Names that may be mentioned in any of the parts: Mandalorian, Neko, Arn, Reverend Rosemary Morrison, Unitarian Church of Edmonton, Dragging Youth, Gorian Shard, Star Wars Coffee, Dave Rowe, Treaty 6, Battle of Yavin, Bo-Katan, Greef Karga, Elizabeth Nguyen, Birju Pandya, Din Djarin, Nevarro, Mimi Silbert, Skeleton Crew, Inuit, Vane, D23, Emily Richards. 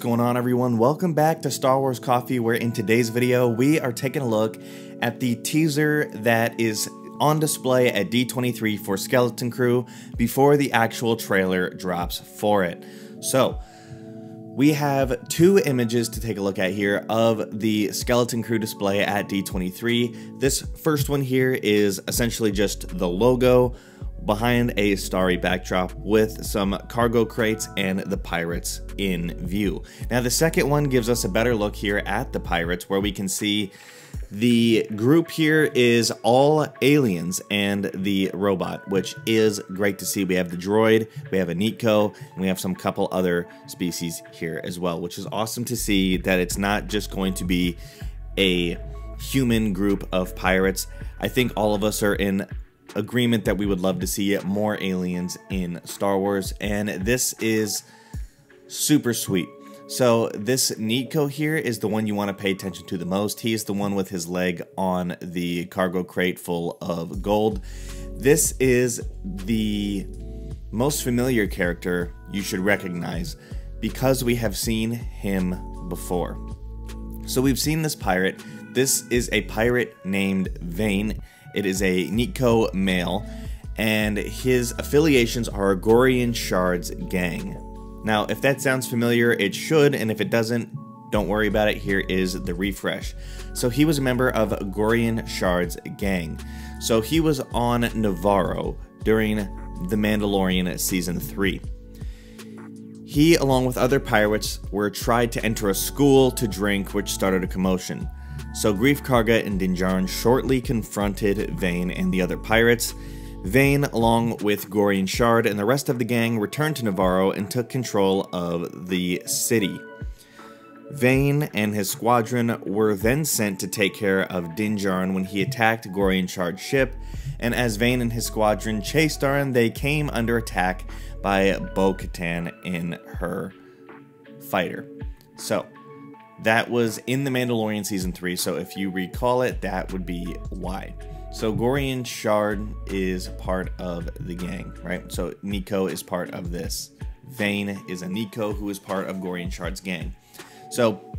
What's going on, everyone? Welcome back to Star Wars Coffee, where in today's video we are taking a look at the teaser that is on display at D23 for Skeleton Crew before the actual trailer drops for it. So we have two images to take a look at here of the Skeleton Crew display at D23. This first one here is essentially just the logo behind a starry backdrop with some cargo crates and the pirates in view. Now the second one gives us a better look here at the pirates, where we can see the group here is all aliens and the robot, which is great to see. We have the droid, we have a Neko, and we have some couple other species here as well, which is awesome to see that it's not just going to be a human group of pirates. I think all of us are in agreement that we would love to see more aliens in Star Wars, and this is super sweet. So this Neko here is the one you want to pay attention to the most. He is the one with his leg on the cargo crate full of gold. This is the most familiar character you should recognize because we have seen him before. So we've seen this pirate. This is a pirate named Vane. It is a Neko male, and his affiliations are Gorian Shard's gang. Now, if that sounds familiar, it should, and if it doesn't, don't worry about it. Here is the refresh. So he was a member of Gorian Shard's gang. So he was on Nevarro during the Mandalorian Season 3. He, along with other pirates, were tried to enter a school to drink, which started a commotion. So Greef Karga and Din Djarin shortly confronted Vane and the other pirates. Vane, along with Gorian Shard and the rest of the gang, returned to Nevarro and took control of the city. Vane and his squadron were then sent to take care of Din Djarin when he attacked Gorian Shard's ship, and as Vane and his squadron chased Arn, they came under attack by Bo-Katan in her fighter. So that was in the Mandalorian Season 3, so if you recall it, that would be why. So Gorian Shard is part of the gang, right? So Neko is part of this. Vane is a Neko who is part of Gorian Shard's gang. So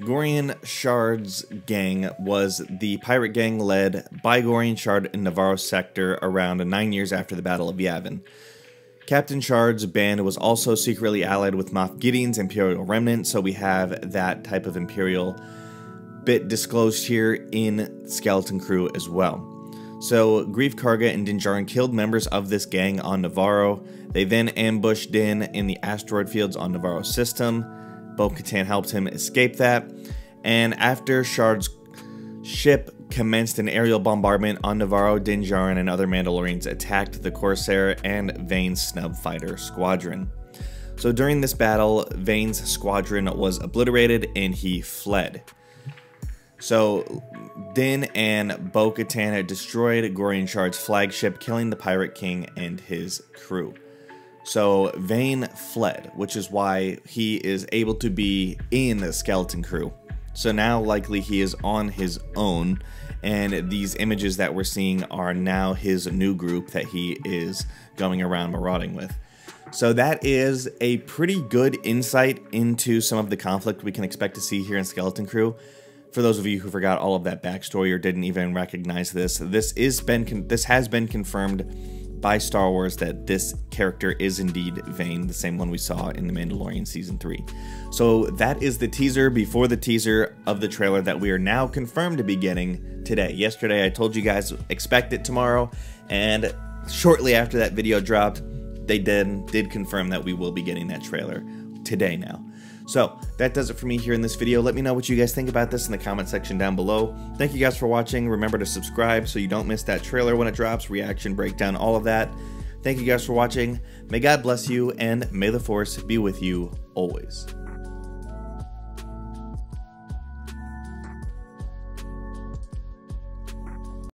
Gorian Shard's gang was the pirate gang led by Gorian Shard in Nevarro sector around 9 years after the Battle of Yavin. Captain Shard's band was also secretly allied with Moff Gideon's Imperial Remnant, so we have that type of Imperial bit disclosed here in Skeleton Crew as well. So Greef Karga and Din Djarin killed members of this gang on Nevarro. They then ambushed Din in the asteroid fields on Nevarro's system. Bo-Katan helped him escape that, and after Shard's ship commenced an aerial bombardment on Nevarro, Din Djarin and other Mandalorians attacked the Corsair and Vane's snub fighter squadron. So during this battle, Vane's squadron was obliterated and he fled. So Din and Bo-Katan destroyed Gorian Shard's flagship, killing the Pirate King and his crew. So Vane fled, which is why he is able to be in the Skeleton Crew. So now likely he is on his own, and these images that we're seeing are now his new group that he is going around marauding with. So that is a pretty good insight into some of the conflict we can expect to see here in Skeleton Crew. For those of you who forgot all of that backstory or didn't even recognize this, this has been confirmed by Star Wars that this character is indeed Vane, the same one we saw in The Mandalorian Season 3. So that is the teaser before the teaser of the trailer that we are now confirmed to be getting today. Yesterday I told you guys expect it tomorrow, and shortly after that video dropped, they did confirm that we will be getting that trailer today now. So that does it for me here in this video. Let me know what you guys think about this in the comment section down below. Thank you guys for watching. Remember to subscribe so you don't miss that trailer when it drops, reaction, breakdown, all of that. Thank you guys for watching. May God bless you, and may the Force be with you always.